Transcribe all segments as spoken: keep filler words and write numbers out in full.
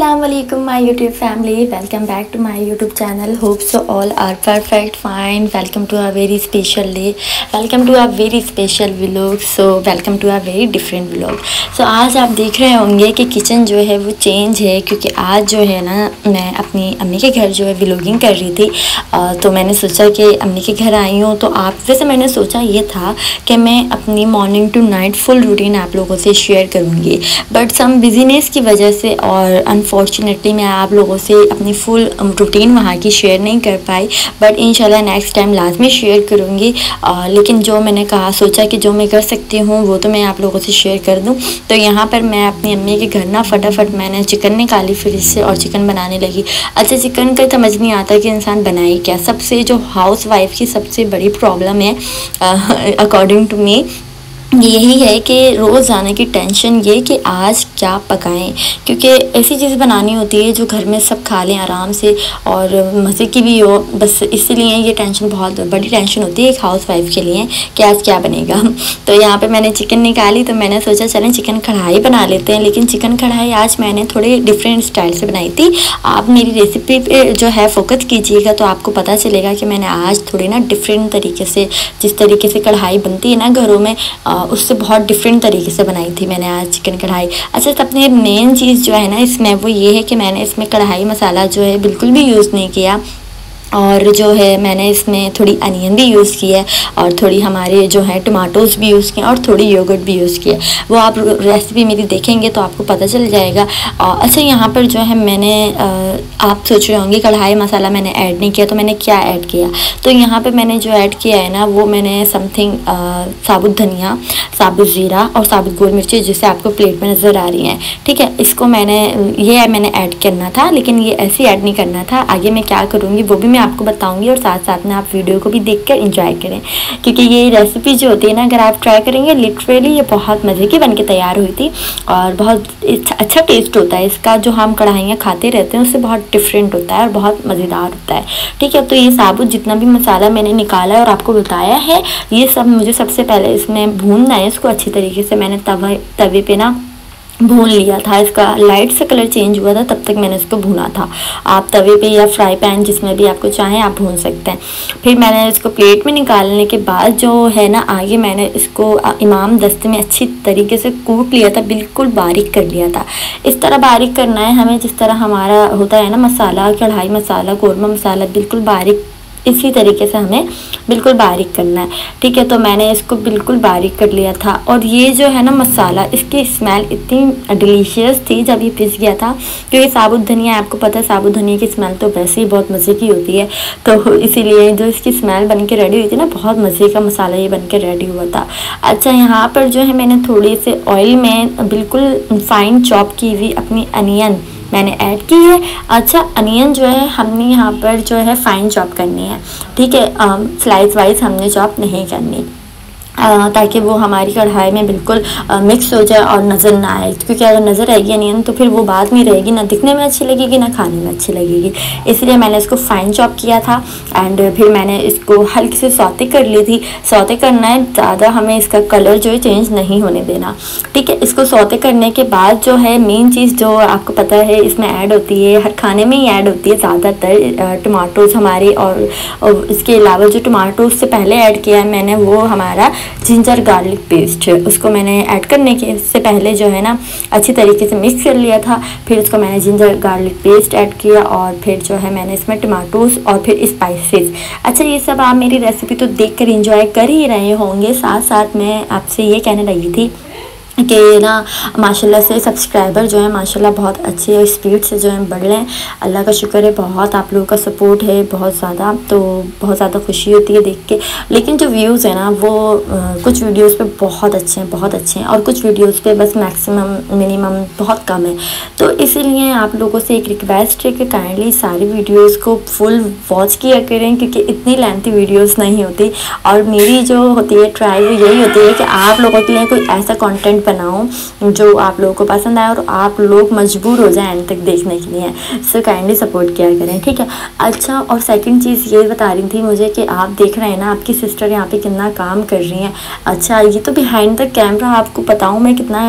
Assalamualaikum my YouTube family, welcome back to my YouTube channel. Hope so all are perfect fine. Welcome to a very special day, welcome to a very special vlog. So welcome to a very different vlog. So आज आप देख रहे होंगे कि kitchen जो है वो change है, क्योंकि आज जो है ना मैं अपनी अम्मी के घर जो है व्लॉगिंग कर रही थी, आ, तो मैंने सोचा कि अम्मी के घर आई हूँ तो आप वैसे मैंने सोचा ये था कि मैं अपनी morning to night full routine आप लोगों से शेयर करूँगी, बट सम बिजीनेस की वजह से और अनफॉर्चुनेटली मैं आप लोगों से अपनी फुल रूटीन वहाँ की शेयर नहीं कर पाई, बट इंशाल्लाह नेक्स्ट टाइम लाजमी शेयर करूँगी. लेकिन जो मैंने कहा सोचा कि जो मैं कर सकती हूँ वो तो मैं आप लोगों से शेयर कर दूँ. तो यहाँ पर मैं अपनी अम्मी के घर ना फटाफट मैंने चिकन निकाली फ्रिज से और चिकन बनाने लगी. अच्छा, चिकन का समझ नहीं आता कि इंसान बनाए क्या. सबसे जो हाउस वाइफ की सबसे बड़ी प्रॉब्लम है अकॉर्डिंग टू मी यही है कि रोज़ाना की टेंशन ये कि आज क्या पकाएं, क्योंकि ऐसी चीज़ बनानी होती है जो घर में सब खा लें आराम से और मज़े की भी हो. बस इसीलिए ये टेंशन बहुत बड़ी टेंशन होती है एक हाउस वाइफ के लिए कि आज क्या बनेगा. तो यहाँ पे मैंने चिकन निकाली तो मैंने सोचा चलें चिकन कढ़ाई बना लेते हैं, लेकिन चिकन कढ़ाई आज मैंने थोड़े डिफरेंट स्टाइल से बनाई थी. आप मेरी रेसिपी पर जो है फोकस कीजिएगा तो आपको पता चलेगा कि मैंने आज थोड़ी ना डिफरेंट तरीके से, जिस तरीके से कढ़ाई बनती है ना घरों में, उससे बहुत डिफरेंट तरीके से बनाई थी मैंने आज चिकन कढ़ाई. अच्छा, सबने मेन चीज़ जो है ना इसमें वो ये है कि मैंने इसमें कढ़ाई मसाला जो है बिल्कुल भी यूज़ नहीं किया, और जो है मैंने इसमें थोड़ी अनियन भी यूज़ की है और थोड़ी हमारे जो है टमाटोज़ भी यूज़ किए और थोड़ी योगर्ट भी यूज़ किया. वो आप रेसिपी मेरी देखेंगे तो आपको पता चल जाएगा. अच्छा, यहाँ पर जो है मैंने आ, आप सोच रहे होंगे कढ़ाई मसाला मैंने ऐड नहीं किया, तो मैंने क्या ऐड किया. तो यहाँ पर मैंने जो ऐड किया है ना वो मैंने समथिंग साबुत धनिया, साबुत ज़ीरा और साबुत गोल मिर्ची, जिसे आपको प्लेट में नज़र आ रही हैं. ठीक है, इसको मैंने ये मैंने ऐड करना था, लेकिन ये ऐसे ऐड नहीं करना था. आगे मैं क्या करूँगी वो भी आपको बताऊंगी, और साथ साथ में आप वीडियो को भी देखकर एंजॉय करें, क्योंकि ये रेसिपी जो होती है ना अगर आप ट्राई करेंगे लिटरली ये बहुत मज़े की बनके तैयार हुई थी और बहुत अच्छा टेस्ट होता है इसका. जो हम कढ़ाइयाँ खाते रहते हैं उससे बहुत डिफरेंट होता है और बहुत मज़ेदार होता है. ठीक है, तो ये साबुत जितना भी मसाला मैंने निकाला है और आपको बताया है ये सब मुझे सबसे पहले इसमें भूनना है. इसको अच्छी तरीके से मैंने तवे तवे पर ना भून लिया था. इसका लाइट से कलर चेंज हुआ था तब तक मैंने इसको भूना था. आप तवे पे या फ्राई पैन जिसमें भी आपको चाहें आप भून सकते हैं. फिर मैंने इसको प्लेट में निकालने के बाद जो है ना आगे मैंने इसको इमाम दस्ते में अच्छी तरीके से कूट लिया था, बिल्कुल बारीक कर लिया था. इस तरह बारीक करना है हमें, जिस तरह हमारा होता है ना मसाला, कढ़ाई मसाला, कौरमा मसाला, बिल्कुल बारीक इसी तरीके से हमें बिल्कुल बारीक करना है. ठीक है, तो मैंने इसको बिल्कुल बारीक कर लिया था. और ये जो है ना मसाला, इसकी स्मेल इतनी डिलीशियस थी जब ये पिस गया था, क्योंकि साबुत धनिया आपको पता है साबुत धनिया की स्मेल तो वैसे ही बहुत मज़े की होती है, तो इसीलिए जो इसकी स्मेल बन के रेडी हुई थी ना बहुत मज़े का मसाला ये बन के रेडी हुआ था. अच्छा, यहाँ पर जो है मैंने थोड़े से ऑयल में बिल्कुल फाइन चॉप की हुई अपनी अनियन मैंने ऐड की है. अच्छा, अनियन जो है हमने यहाँ पर जो है फाइन चॉप करनी है. ठीक है, स्लाइस वाइज हमने चॉप नहीं करनी, आ, ताकि वो हमारी कढ़ाई में बिल्कुल आ, मिक्स हो जाए और नज़र ना आए, क्योंकि अगर नज़र आएगी अनियन तो फिर वो बाद में रहेगी, ना दिखने में अच्छी लगेगी ना खाने में अच्छी लगेगी. इसलिए मैंने इसको फाइन चॉप किया था. एंड फिर मैंने इसको हल्की से सौते कर ली थी. सौते करना है, ज़्यादा हमें इसका कलर जो है चेंज नहीं होने देना. ठीक है, इसको सौते करने के बाद जो है मेन चीज़ जो आपको पता है इसमें ऐड होती है, हर खाने में ही ऐड होती है ज़्यादातर, टमाटोज़ हमारे. और, और इसके अलावा जो टमाटोज़ से पहले ऐड किया है मैंने वो हमारा जिंजर गार्लिक पेस्ट, उसको मैंने ऐड करने के से पहले जो है ना अच्छी तरीके से मिक्स कर लिया था. फिर उसको मैंने जिंजर गार्लिक पेस्ट ऐड किया और फिर जो है मैंने इसमें टमाटोस और फिर स्पाइसेस. अच्छा, ये सब आप मेरी रेसिपी तो देखकर एंजॉय कर ही रहे होंगे. साथ साथ मैं आपसे ये कहने लगी थी कि ना माशाल्लाह से सब्सक्राइबर जो है माशाल्लाह बहुत अच्छे और स्पीड से जो है बढ़ रहे हैं. अल्लाह का शुक्र है, बहुत आप लोगों का सपोर्ट है बहुत ज़्यादा, तो बहुत ज़्यादा खुशी होती है देख के. लेकिन जो व्यूज़ है ना वो आ, कुछ वीडियोस पे बहुत अच्छे हैं बहुत अच्छे हैं और कुछ वीडियोस पे बस मैक्सिमम मिनिमम बहुत कम है. तो इसीलिए आप लोगों से एक रिक्वेस्ट है कि काइंडली सारी वीडियोज़ को फुल वॉच किया करें, क्योंकि इतनी लेंथी वीडियोज़ नहीं होती. और मेरी जो होती है ट्राई वो यही होती है कि आप लोगों के लिए कोई ऐसा कॉन्टेंट बनाऊँ जो आप लोगों को पसंद आए और आप लोग मजबूर हो जाए एंड तक देखने के लिए। सो काइंडली सपोर्ट किया करें, ठीक है। अच्छा, और सेकंड चीज़ ये बता रही थी मुझे कि आप देख रहे हैं ना आपकी सिस्टर यहाँ पे कितना काम कर रही हैं। अच्छा, ये तो बिहाइंड द कैमरा आपको बताऊँ मैं कितना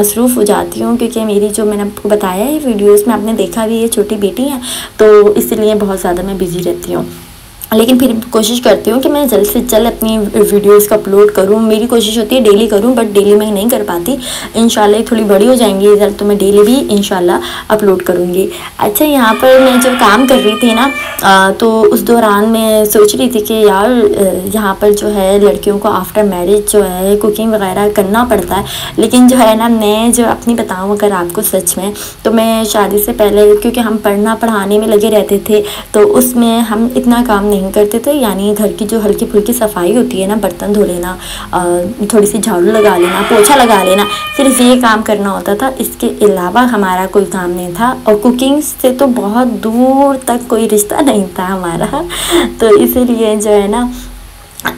मसरूफ़ हो जाती हूँ, क्योंकि मेरी जो मैंने आपको बताया है वीडियोज़ में आपने देखा भी, ये छोटी बेटी है तो इसलिए बहुत ज़्यादा मैं बिज़ी रहती हूँ। लेकिन फिर कोशिश करती हूँ कि मैं जल्द से जल्द अपनी वीडियोस को अपलोड करूँ। मेरी कोशिश होती है डेली करूँ, बट डेली मैं नहीं कर पाती। इंशाल्लाह थोड़ी बड़ी हो जाएंगी ये जल्द तो मैं डेली भी इंशाल्लाह अपलोड करूँगी। अच्छा, यहाँ पर मैं जब काम कर रही थी ना आ, तो उस दौरान मैं सोच रही थी कि यार यहाँ पर जो है लड़कियों को आफ्टर मैरिज जो है कुकिंग वगैरह करना पड़ता है, लेकिन जो है ना मैं जो अपनी बताऊँ अगर आपको सच में, तो मैं शादी से पहले क्योंकि हम पढ़ना पढ़ाने में लगे रहते थे तो उसमें हम इतना काम करते थे, यानी घर की जो हल्की फुल्की सफाई होती है ना, बर्तन धो लेना, थोड़ी सी झाड़ू लगा लेना, पोछा लगा लेना, सिर्फ ये काम करना होता था। इसके अलावा हमारा कोई काम नहीं था और कुकिंग से तो बहुत दूर तक कोई रिश्ता नहीं था हमारा। तो इसीलिए जो है ना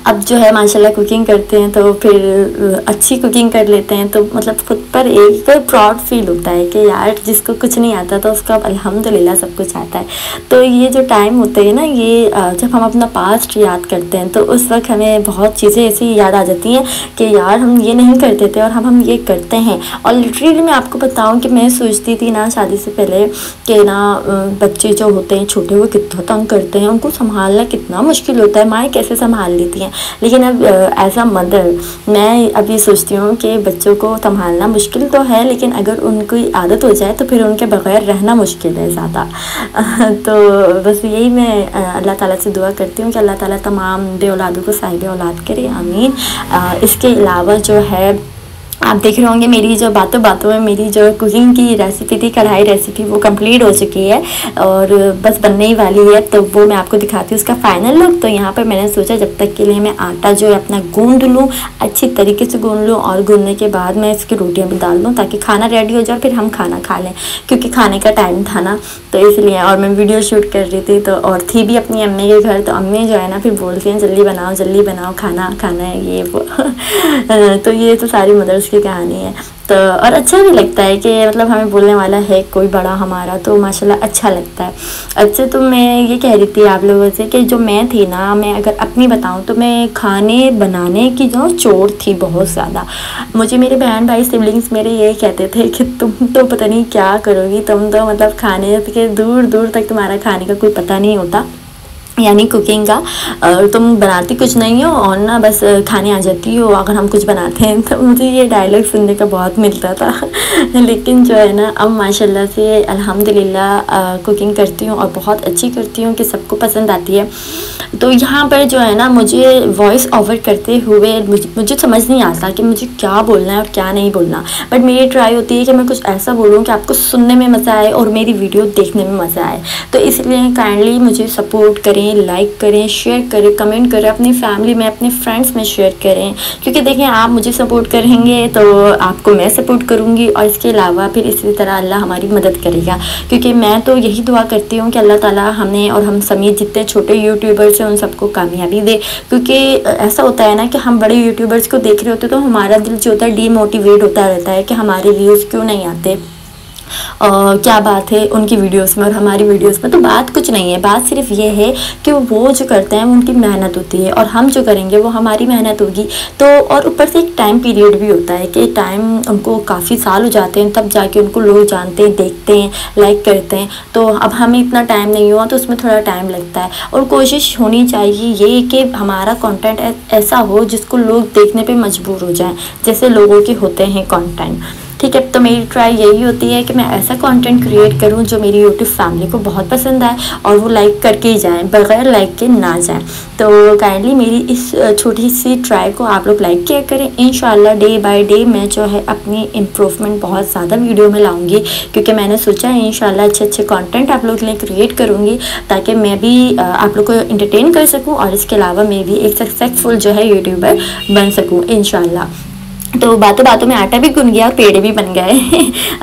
अब जो है माशाल्लाह कुकिंग करते हैं तो फिर अच्छी कुकिंग कर लेते हैं, तो मतलब खुद पर एक पर प्राउड फील होता है कि यार जिसको कुछ नहीं आता था उसको अब अल्हम्दुलिल्लाह सब कुछ आता है। तो ये जो टाइम होते हैं ना, ये जब हम अपना पास्ट याद करते हैं तो उस वक्त हमें बहुत चीज़ें ऐसी याद आ जाती हैं कि यार हम ये नहीं करते थे और हम हम ये करते हैं। और लिटरली मैं आपको बताऊँ कि मैं सोचती थी ना शादी से पहले कि ना बच्चे जो होते हैं छोटे वो कितना तंग करते हैं, उनको संभालना कितना मुश्किल होता है, माएँ कैसे संभाल लेती हैं। लेकिन अब एज अ मदर मैं अब ये सोचती हूँ कि बच्चों को संभालना मुश्किल तो है, लेकिन अगर उनकी आदत हो जाए तो फिर उनके बगैर रहना मुश्किल है ज़्यादा। तो बस यही मैं अल्लाह ताला से दुआ करती हूँ कि अल्लाह ताला तमाम बे औलादों को साहिब औलाद करे, आमीन। इसके अलावा जो है आप देख रहे होंगे मेरी जो बातों बातों में मेरी जो कुकिंग की रेसिपी थी, कढ़ाई रेसिपी, वो कंप्लीट हो चुकी है और बस बनने ही वाली है, तो वो मैं आपको दिखाती हूँ उसका फाइनल लुक। तो यहाँ पर मैंने सोचा जब तक के लिए मैं आटा जो है अपना गूंद लूँ, अच्छी तरीके से गूंद लूँ और गूंदने के बाद मैं इसकी रोटियाँ भी डाल दूँ ताकि खाना रेडी हो जाए, फिर हम खाना खा लें क्योंकि खाने का टाइम था ना, तो इसलिए। और मैं वीडियो शूट कर रही थी तो और थी भी अपनी अम्मी के घर, तो अम्मी जो है ना फिर बोलती हैं जल्दी बनाओ जल्दी बनाओ, खाना खाना है ये वो। तो ये तो सारी मदर्स की कहानी है, तो और अच्छा भी लगता है कि मतलब हमें बोलने वाला है कोई बड़ा हमारा, तो माशाल्लाह अच्छा लगता है। अच्छा, तो मैं ये कह रही थी आप लोगों से कि जो मैं थी ना, मैं अगर अपनी बताऊं तो मैं खाने बनाने की जो चोर थी बहुत ज़्यादा। मुझे मेरे बहन भाई सिबलिंग्स मेरे ये कहते थे कि तुम तो पता नहीं क्या करोगी, तुम तो मतलब खाने के दूर दूर तक तुम्हारा खाने का कोई पता नहीं होता, यानी कुकिंग का, और तुम बनाती कुछ नहीं हो और ना बस खाने आ जाती हो अगर हम कुछ बनाते हैं। तो मुझे ये डायलॉग सुनने का बहुत मिलता था। लेकिन जो है ना अब माशाल्लाह से अल्हम्दुलिल्लाह कुकिंग करती हूँ और बहुत अच्छी करती हूँ कि सबको पसंद आती है। तो यहाँ पर जो है ना मुझे वॉइस ओवर करते हुए मुझे, मुझे समझ नहीं आता कि मुझे क्या बोलना है और क्या नहीं बोलना, बट मेरी ट्राई होती है कि मैं कुछ ऐसा बोलूँ कि आपको सुनने में मज़ा आए और मेरी वीडियो देखने में मज़ा आए। तो इसलिए काइंडली मुझे सपोर्ट करें, लाइक करें, शेयर करें, कमेंट करें, अपनी फैमिली में अपने फ्रेंड्स में शेयर करें, क्योंकि देखें आप मुझे सपोर्ट करेंगे तो आपको मैं सपोर्ट करूंगी और इसके अलावा फिर इसी तरह अल्लाह हमारी मदद करेगा। क्योंकि मैं तो यही दुआ करती हूँ कि अल्लाह ताला हमें और हम समेत जितने छोटे यूट्यूबर्स हैं उन सबको कामयाबी दे, क्योंकि ऐसा होता है ना कि हम बड़े यूट्यूबर्स को देख रहे होते तो हमारा दिल जो होता है डीमोटिवेट होता रहता है कि हमारे व्यूज़ क्यों नहीं आते, और क्या बात है उनकी वीडियोस में और हमारी वीडियोस में। तो बात कुछ नहीं है, बात सिर्फ ये है कि वो जो करते हैं उनकी मेहनत होती है और हम जो करेंगे वो हमारी मेहनत होगी। तो और ऊपर से एक टाइम पीरियड भी होता है कि टाइम उनको काफ़ी साल हो जाते हैं तब जाके उनको लोग जानते हैं, देखते हैं, लाइक करते हैं। तो अब हमें इतना टाइम नहीं हुआ तो उसमें थोड़ा टाइम लगता है और कोशिश होनी चाहिए ये कि हमारा कॉन्टेंट ऐसा हो जिसको लोग देखने पर मजबूर हो जाएँ, जैसे लोगों के होते हैं कॉन्टेंट, ठीक है। तो मेरी ट्राई यही होती है कि मैं ऐसा कंटेंट क्रिएट करूं जो मेरी यूट्यूब फैमिली को बहुत पसंद आए और वो लाइक करके ही जाएं, बगैर लाइक के ना जाएं। तो काइंडली मेरी इस छोटी सी ट्राई को आप लोग लाइक किया करें। इंशाल्लाह डे बाय डे मैं जो है अपनी इम्प्रूवमेंट बहुत ज़्यादा वीडियो में लाऊंगी, क्योंकि मैंने सोचा है इंशाल्लाह अच्छे अच्छे कंटेंट आप लोग के लिए क्रिएट करूँगी ताकि मैं भी आप लोग को इंटरटेन कर सकूँ और इसके अलावा मैं भी एक सक्सेसफुल जो है यूट्यूबर बन सकूँ इंशाल्लाह। तो बातों बातों में आटा भी गुन गया और पेड़े भी बन गए।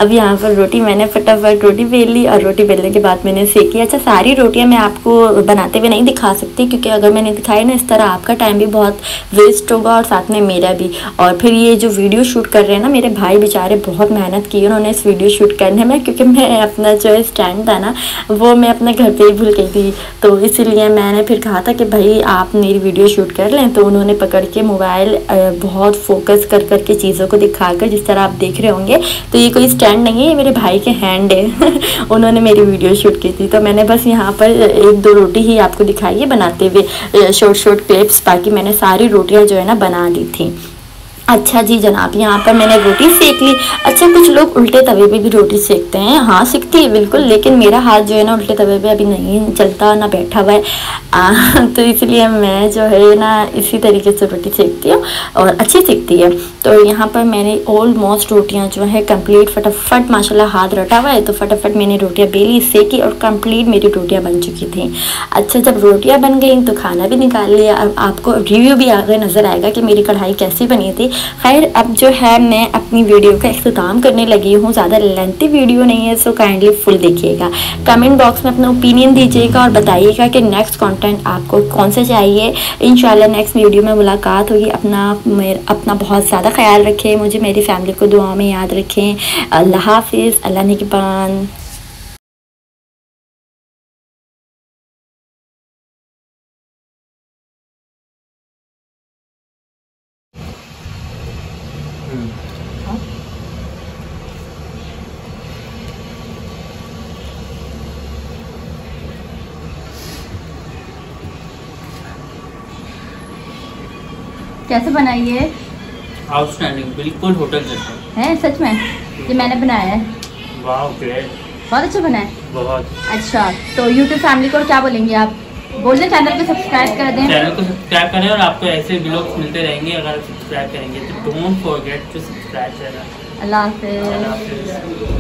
अब यहाँ पर रोटी मैंने फटाफट रोटी बेल ली और रोटी बेलने के बाद मैंने सेकी। अच्छा, सारी रोटियाँ मैं आपको बनाते हुए नहीं दिखा सकती क्योंकि अगर मैंने दिखाई ना इस तरह आपका टाइम भी बहुत वेस्ट होगा और साथ में मेरा भी। और फिर ये जो वीडियो शूट कर रहे हैं ना मेरे भाई बेचारे बहुत मेहनत की उन्होंने इस वीडियो शूट करने में, क्योंकि मैं अपना जो है स्टैंड था ना वो मैं अपने घर पर ही भूल गई थी। तो इसीलिए मैंने फिर कहा था कि भाई आप मेरी वीडियो शूट कर लें, तो उन्होंने पकड़ के मोबाइल बहुत फोकस कर के चीज़ों को दिखाकर जिस तरह आप देख रहे होंगे, तो ये कोई स्टैंड नहीं है, ये मेरे भाई के हैंड है उन्होंने मेरी वीडियो शूट की थी। तो मैंने बस यहाँ पर एक दो रोटी ही आपको दिखाई है बनाते हुए, शॉर्ट शॉर्ट क्लिप्स, बाकी मैंने सारी रोटियाँ जो है ना बना दी थी। अच्छा जी जनाब, यहाँ पर मैंने रोटी सेक ली। अच्छा, कुछ लोग उल्टे तवे पे भी रोटी सेकते हैं। हाँ, सेकती है बिल्कुल, लेकिन मेरा हाथ जो है ना उल्टे तवे पे अभी नहीं चलता ना बैठा हुआ है आ, तो इसलिए मैं जो है ना इसी तरीके से रोटी सेकती हूँ और अच्छी सेकती है। तो यहाँ पर मैंने ऑलमोस्ट रोटियाँ जो है कम्प्लीट फटाफट माशाल्लाह हाथ रटा हुआ है, तो फटाफट मैंने रोटियाँ बेली सेकी और कम्प्लीट मेरी रोटियाँ बन चुकी थी। अच्छा, जब रोटियाँ बन गई तो खाना भी निकाल लिया। अब आपको रिव्यू भी आगे नज़र आएगा कि मेरी कढ़ाई कैसी बनी थी। खैर, अब जो है मैं अपनी वीडियो का इख्तिताम करने लगी हूँ, ज़्यादा लेंथी वीडियो नहीं है, सो काइंडली फुल देखिएगा। कमेंट बॉक्स में अपना ओपिनियन दीजिएगा और बताइएगा कि नेक्स्ट कंटेंट आपको कौन सा चाहिए। इंशाल्लाह नेक्स्ट वीडियो में मुलाकात होगी। अपना अपना बहुत ज़्यादा ख्याल रखें, मुझे मेरी फैमिली को दुआ में याद रखें। अल्लाह हाफिज़, अल्लाह निगहबान। कैसे बनाई है? आउटस्टैंडिंग, बिल्कुल होटल जैसा है। सच में ये मैंने बनाया है। वाओ, ग्रेट, बहुत अच्छा बना है, बहुत अच्छा। तो YouTube फैमिली को क्या बोलेंगे आप? बोल दें चैनल को सब्सक्राइब कर दें। चैनल को सब्सक्राइब करें और आपको ऐसे व्लॉग्स मिलते रहेंगे अगर सब्सक्राइब करेंगे तो। Don't forget to subscribe. अल्लाह हाफिज़।